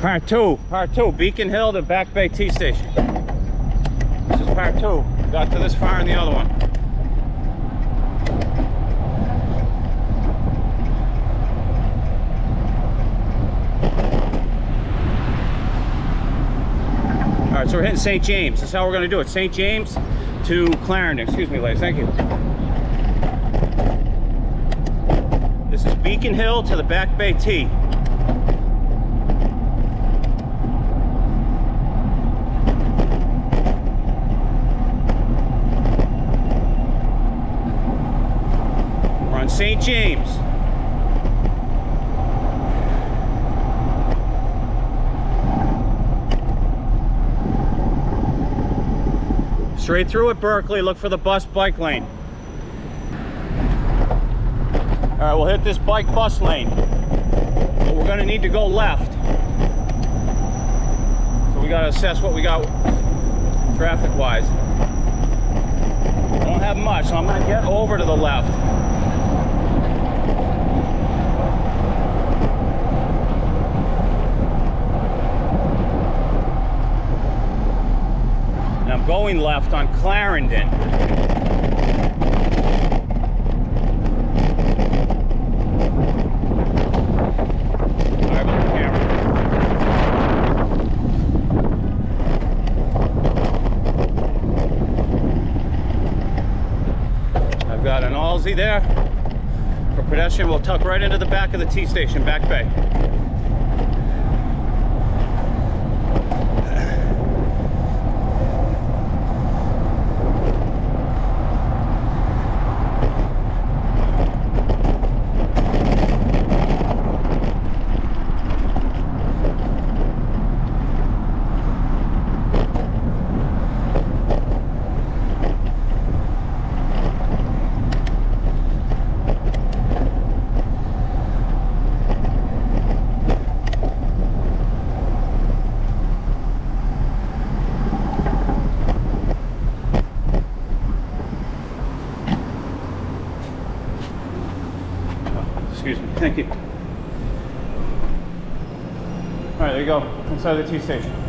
Part two, Beacon Hill to Back Bay T Station. This is part two. Got to this far in the other one. All right, so we're hitting St. James. That's how we're going to do it. St. James to Clarendon. Excuse me, ladies. Thank you. This is Beacon Hill to the Back Bay T. We're on St. James. Straight through at Berkeley, look for the bus-bike lane. All right, we'll hit this bus lane. But we're gonna need to go left. So we gotta assess what we got traffic-wise. I don't have much, so I'm gonna get over to the left. Going left on Clarendon. Sorry about the camera. I've got an Aussie there. For pedestrian, we'll tuck right into the back of the T station, Back Bay. Excuse me, thank you. All right, there you go, inside the T station.